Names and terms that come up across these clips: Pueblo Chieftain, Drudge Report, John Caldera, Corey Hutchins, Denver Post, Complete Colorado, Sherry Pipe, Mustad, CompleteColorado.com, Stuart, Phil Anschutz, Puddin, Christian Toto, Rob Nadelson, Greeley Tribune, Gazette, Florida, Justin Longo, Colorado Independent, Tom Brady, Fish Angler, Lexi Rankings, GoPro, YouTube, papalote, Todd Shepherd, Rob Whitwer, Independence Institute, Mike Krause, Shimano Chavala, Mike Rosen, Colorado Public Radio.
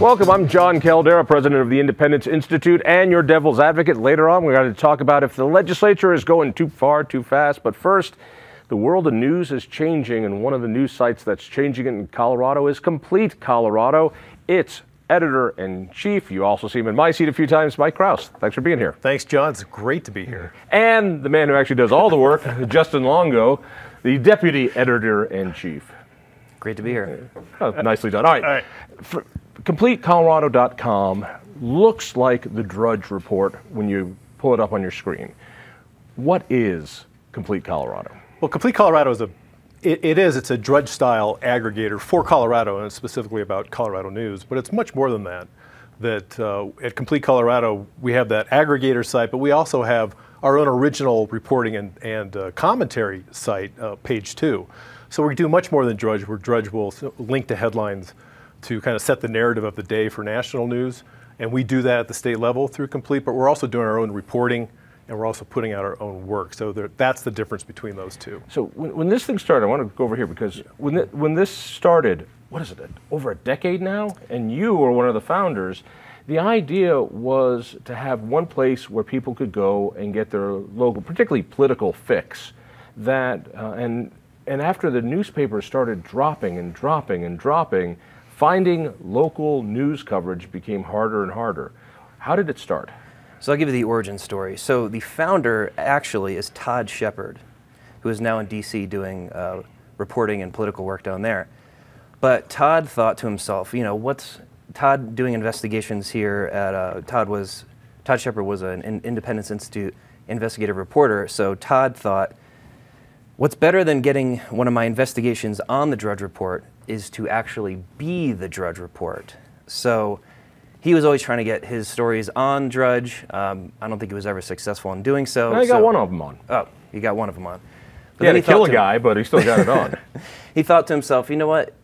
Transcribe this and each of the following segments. Welcome, I'm John Caldera, president of the Independence Institute and your devil's advocate. Later on, we're going to talk about if the legislature is going too far, too fast. But first, the world of news is changing, and one of the news sites that's changing in Colorado is Complete Colorado. It's editor-in-chief. You also see him in my seat a few times, Mike Krause. Thanks for being here. Thanks, John. It's great to be here. And the man who actually does all the work, Justin Longo, the deputy editor-in-chief. Great to be here. Oh, nicely done. All right. All right. CompleteColorado.com looks like the Drudge Report when you pull it up on your screen. What is Complete Colorado? Well, Complete Colorado is it's a Drudge-style aggregator for Colorado, and it's specifically about Colorado news, but it's much more than that. At Complete Colorado, we have that aggregator site, but we also have our own original reporting and commentary site, Page 2. So we do much more than Drudge, where Drudge will link to headlines to kind of set the narrative of the day for national news. And we do that at the state level through Complete, but we're also doing our own reporting, and we're also putting out our own work. So that's the difference between those two. So when this thing started, I want to go over here, because when this started, what is it, over a decade now? And you were one of the founders. The idea was to have one place where people could go and get their local, particularly political fix. And after the newspapers started dropping and dropping and dropping, finding local news coverage became harder and harder. How did it start? So I'll give you the origin story. So the founder actually is Todd Shepherd, who is now in DC doing reporting and political work down there. But Todd thought to himself, you know, what's Todd doing investigations here at, Todd Shepherd was an Independence Institute investigative reporter. So Todd thought, what's better than getting one of my investigations on the Drudge Report is to actually be the Drudge Report. So he was always trying to get his stories on Drudge. I don't think he was ever successful in doing so. No, he got one of them on. Oh, he got one of them on. But he had to kill a guy, but he still got it on. He thought to himself, you know what?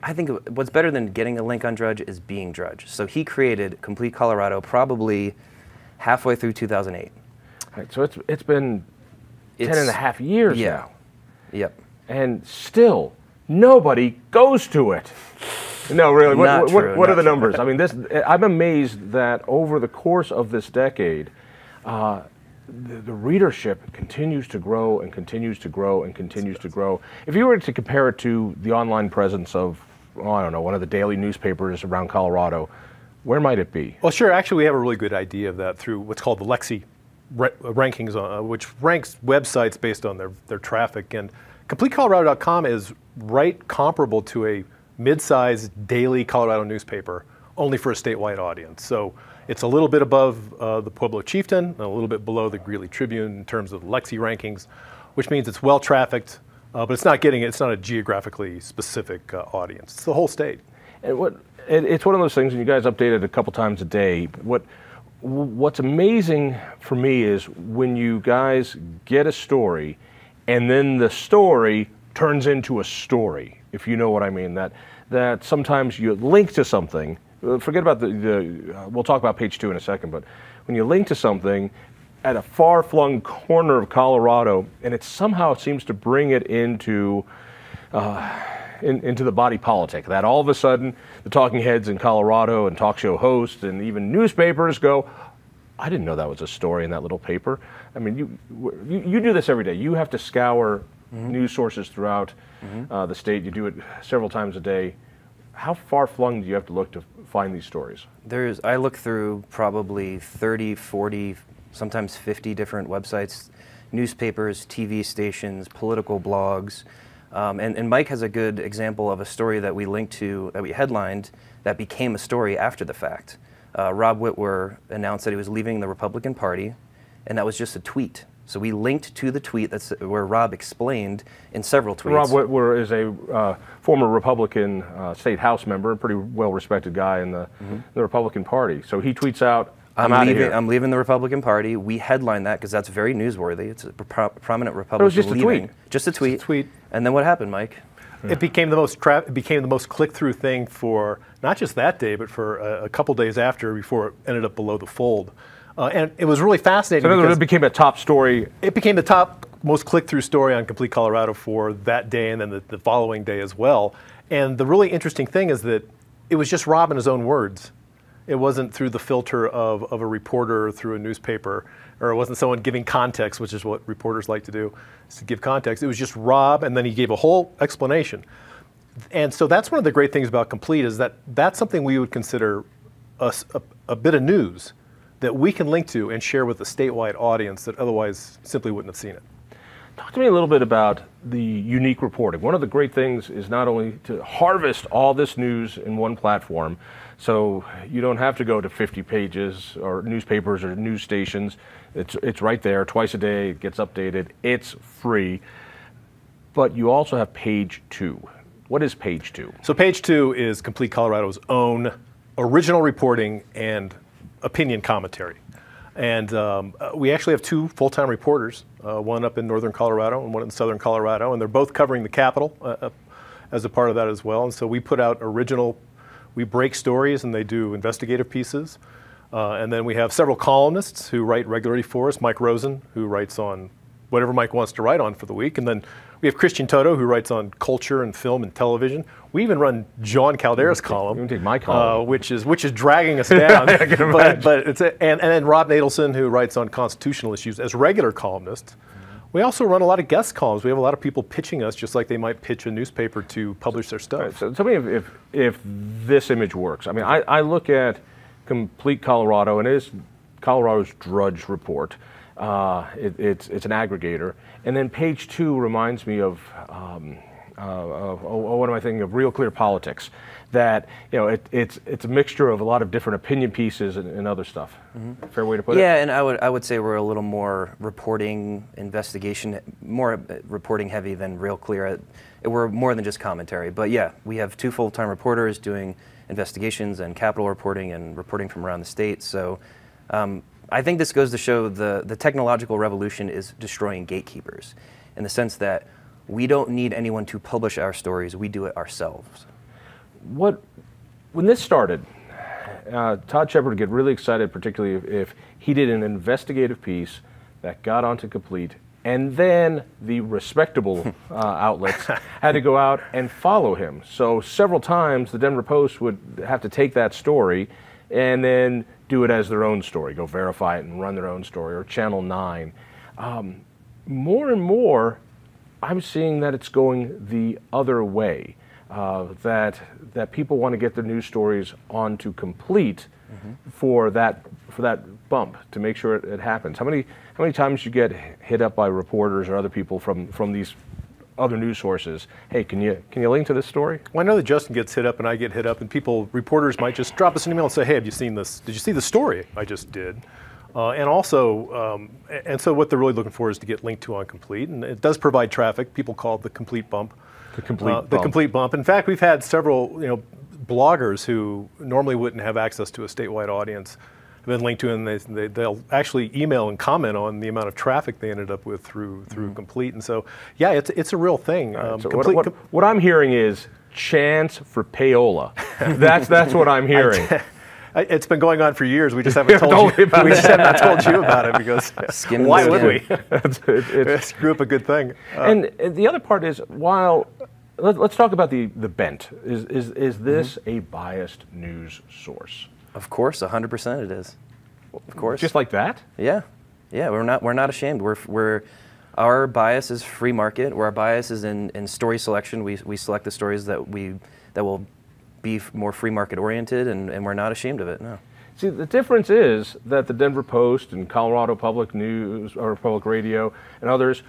I think what's better than getting a link on Drudge is being Drudge. So he created Complete Colorado probably halfway through 2008. Right, so it's been 10.5 years now. Yep. And still, nobody goes to it. No, really. What are the numbers? I mean, I'm amazed that over the course of this decade, the readership continues to grow and continues to grow and continues to grow. If you were to compare it to the online presence of, oh, I don't know, one of the daily newspapers around Colorado, where might it be? Well, sure. Actually, we have a really good idea of that through what's called the Lexi Rankings, which ranks websites based on their traffic. And CompleteColorado.com is right comparable to a mid-sized daily Colorado newspaper, only for a statewide audience. So it's a little bit above the Pueblo Chieftain, and a little bit below the Greeley Tribune in terms of Lexi Rankings, which means it's well-trafficked, but it's not a geographically specific audience. It's the whole state. And it's one of those things, and you guys update it a couple times a day. What's amazing for me is when you guys get a story, and then the story turns into a story, if you know what I mean. That sometimes you link to something. Forget about we'll talk about Page 2 in a second, but when you link to something at a far-flung corner of Colorado, and it somehow seems to bring it into the body politic, that all of a sudden the talking heads in Colorado and talk show hosts and even newspapers go, I didn't know that was a story in that little paper. I mean, you do this every day. You have to scour news sources throughout the state. You do it several times a day. How far flung do you have to look to find these stories? I look through probably 30, 40, sometimes 50 different websites, newspapers, TV stations, political blogs. And Mike has a good example of a story that we linked to, that we headlined, that became a story after the fact. Rob Whitwer announced that he was leaving the Republican Party, and that was just a tweet. So we linked to the tweet where Rob explained in several tweets. Rob Whitwer is a former Republican state House member, a pretty well-respected guy in the Republican Party. So he tweets out, I'm leaving, I'm leaving the Republican Party. We headline that because that's very newsworthy. It's a prominent Republican. It was just leaving. A tweet. Just a tweet. Just a tweet. And then what happened, Mike? Yeah. It became the most click-through thing for not just that day, but for a couple days after, before it ended up below the fold. And it was really fascinating. So in other words, it became a top story. It became the top most click-through story on Complete Colorado for that day and then the following day as well. And the really interesting thing is that it was just Rob in his own words. It wasn't through the filter of a reporter or through a newspaper, or it wasn't someone giving context, which is what reporters like to do, is to give context. It was just Rob, and then he gave a whole explanation. And so that's one of the great things about Complete, is that that's something we would consider a bit of news that we can link to and share with a statewide audience that otherwise simply wouldn't have seen it. Talk to me a little bit about the unique reporting. One of the great things is not only to harvest all this news in one platform, so you don't have to go to 50 pages or newspapers or news stations. It's right there twice a day, it gets updated, it's free. But you also have page two. What is page two? So page two is Complete Colorado's own original reporting and opinion commentary. And we actually have two full-time reporters, one up in northern Colorado and one in southern Colorado, and they're both covering the Capitol as a part of that as well. And so we put out original, we break stories and they do investigative pieces. And then we have several columnists who write regularly for us. Mike Rosen, who writes on whatever Mike wants to write on for the week. And then we have Christian Toto, who writes on culture and film and television. We even run John Caldera's column. You can take my column. Which is dragging us down. But it's a, and then Rob Nadelson, who writes on constitutional issues as regular columnist. We also run a lot of guest columns. We have a lot of people pitching us, just like they might pitch a newspaper to publish their stuff. Right, so tell me if this image works. I mean, I look at Complete Colorado, and it is Colorado's Drudge Report. It's an aggregator, and then page two reminds me of what am I thinking of? Real Clear Politics. That, you know, it's a mixture of a lot of different opinion pieces and other stuff. Mm-hmm. Fair way to put it. Yeah, and I would say we're a little more reporting, investigation, more reporting heavy than Real Clear. We're more than just commentary, but yeah, we have two full-time reporters doing investigations and Capitol reporting and reporting from around the state. So. I think this goes to show the technological revolution is destroying gatekeepers, in the sense that we don't need anyone to publish our stories, we do it ourselves. When this started, Todd Shepherd would get really excited, particularly if he did an investigative piece that got onto Complete, and then the respectable outlets had to go out and follow him. So several times the Denver Post would have to take that story and then do it as their own story, go verify it and run their own story, or Channel 9. More and more, I'm seeing that it's going the other way, that people want to get their news stories onto Complete. Mm-hmm. for that bump, to make sure it happens. How many times you get hit up by reporters or other people from these other news sources? Hey, can you link to this story? Well, I know that Justin gets hit up and I get hit up, and reporters might just drop us an email and say, hey, have you seen this? Did you see the story I just did? And also, and so what they're really looking for is to get linked to on Complete, and it does provide traffic. People call it the Complete bump. The Complete bump. In fact, we've had several, you know, bloggers who normally wouldn't have access to a statewide audience have been linked to, and they'll actually email and comment on the amount of traffic they ended up with through mm-hmm. Complete. And so, yeah, it's a real thing. Right, so Complete, what I'm hearing is chance for payola. That's what I'm hearing. It's been going on for years. We just haven't told you about it. We just have not told you about it, because why would we? It's a group, a good thing. And the other part is, while let's talk about the bent. Is this mm-hmm. a biased news source? Of course, 100% it is. Of course. Just like that? Yeah. Yeah, we're not ashamed. Our bias is free market. Our bias is in story selection. We select the stories that will be more free market oriented, and we're not ashamed of it, no. See, the difference is that the Denver Post and Colorado Public News or Public Radio and others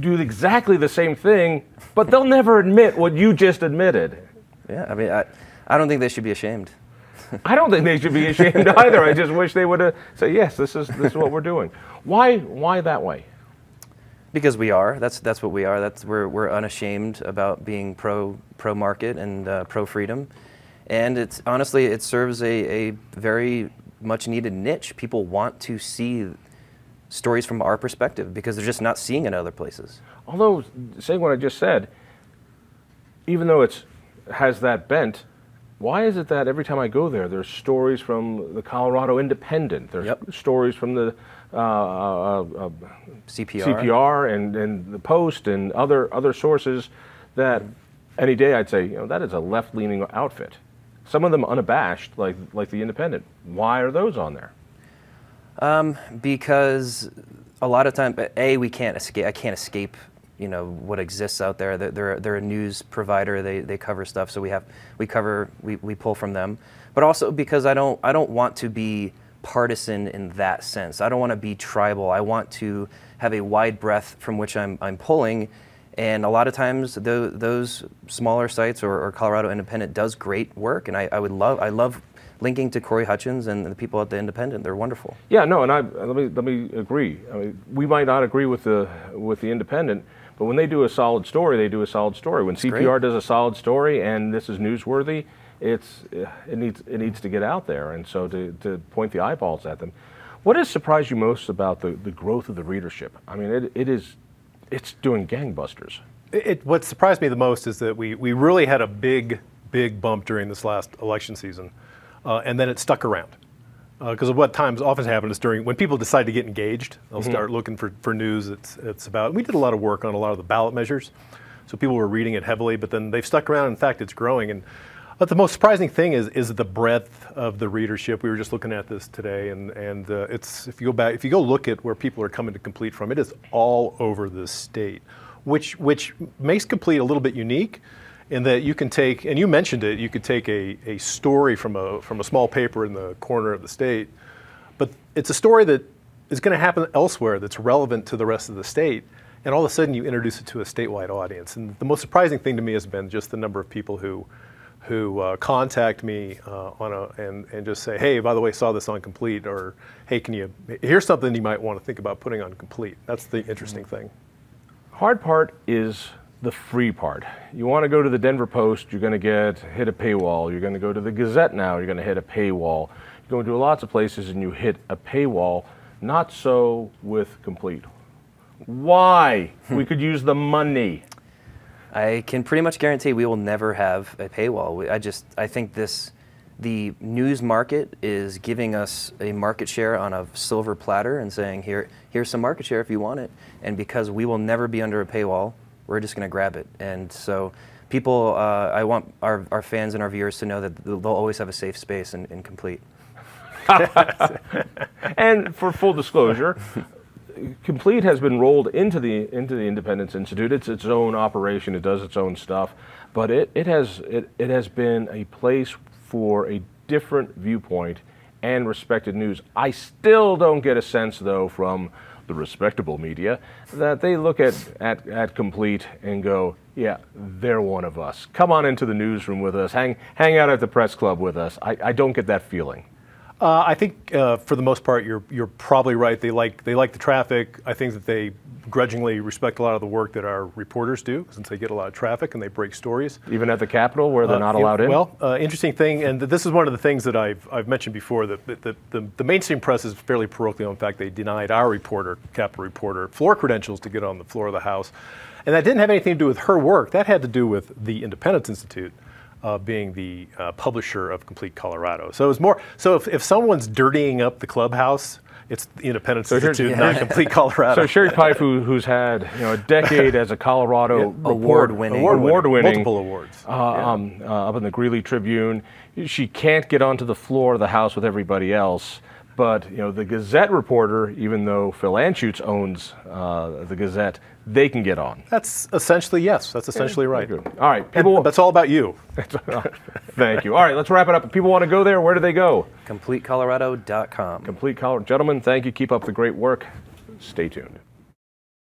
do exactly the same thing, but they'll never admit what you just admitted. Yeah, I mean, I don't think they should be ashamed. I don't think they should be ashamed either. I just wish they would have said, yes, this is what we're doing. Why that way? Because we are. That's what we are. We're unashamed about being pro market and pro freedom, and it's honestly, it serves a very much needed niche. People want to see stories from our perspective because they're just not seeing it in other places. Although, saying what I just said, even though it has that bent, Why is it that every time I go there, there's stories from the Colorado Independent, there's stories from the CPR and the Post and other sources that any day I'd say, you know, that is a left-leaning outfit. Some of them unabashed, like the Independent. Why are those on there? Because a lot of times, we can't escape. I can't escape, you know, what exists out there. They're a news provider. They cover stuff, so we pull from them. But also because I don't want to be partisan in that sense. I don't want to be tribal. I want to have a wide breadth from which I'm pulling. And a lot of times those smaller sites or Colorado Independent does great work, and I love linking to Corey Hutchins and the people at the Independent. They're wonderful. Yeah, no, and let me agree. I mean, we might not agree with the Independent, but when they do a solid story, they do a solid story. When CPR does a solid story and this is newsworthy, it needs to get out there, and so to point the eyeballs at them. What has surprised you most about the growth of the readership? I mean, it's doing gangbusters. What surprised me the most is that we really had a big bump during this last election season, and then it stuck around. Because of what times often happens during when people decide to get engaged, they'll start looking for news. It's about. We did a lot of work on a lot of the ballot measures, so people were reading it heavily. But then they've stuck around. In fact, it's growing. And but the most surprising thing is the breadth of the readership. We were just looking at this today, and it's if you go look at where people are coming to Complete from, it is all over the state, which makes Complete a little bit unique, in that you can take, and you mentioned it, you could take a story from a small paper in the corner of the state, but it's a story that is going to happen elsewhere that's relevant to the rest of the state, and all of a sudden you introduce it to a statewide audience. And the most surprising thing to me has been just the number of people who contact me and just say, hey, by the way, saw this on Complete, or hey, here's something you might want to think about putting on Complete. That's the interesting thing. Hard part is the free part. You want to go to the Denver Post, you're going to hit a paywall. You're going to go to the Gazette now, you're going to hit a paywall. You're going to lots of places and you hit a paywall. Not so with Complete. Why? We could use the money. I can pretty much guarantee we will never have a paywall. I think the news market is giving us a market share on a silver platter and saying, here's some market share if you want it. And because we will never be under a paywall, we're just going to grab it. And so people, I want our fans and our viewers to know that they'll always have a safe space in Complete. And for full disclosure, Complete has been rolled into the Independence Institute. It's its own operation. It does its own stuff, but it has been a place for a different viewpoint and respected news. I still don't get a sense, though, from the respectable media that they look at Complete and go, yeah, they're one of us. Come on into the newsroom with us. Hang out at the press club with us. I don't get that feeling. I think for the most part, you're probably right. They like the traffic. I think that they grudgingly respect a lot of the work that our reporters do, since they get a lot of traffic and they break stories. Even at the Capitol, where they're not allowed in? Well, interesting thing, and this is one of the things that I've mentioned before, that the mainstream press is fairly parochial. In fact, they denied our reporter, Capitol reporter, floor credentials to get on the floor of the House. And that didn't have anything to do with her work. That had to do with the Independence Institute being the publisher of Complete Colorado. So it was more, so if someone's dirtying up the clubhouse, it's the Independence Institute, not Complete Colorado. So Sherry Pipe, who's had, you know, a decade as a Colorado award-winning, multiple awards, up in the Greeley Tribune, she can't get onto the floor of the House with everybody else. But, you know, the Gazette reporter, even though Phil Anschutz owns the Gazette, they can get on. That's essentially, yes, that's essentially right. All right. People, that's all about you. Thank you. All right, let's wrap it up. If people want to go there, where do they go? CompleteColorado.com. Complete Colorado. Gentlemen, thank you. Keep up the great work. Stay tuned.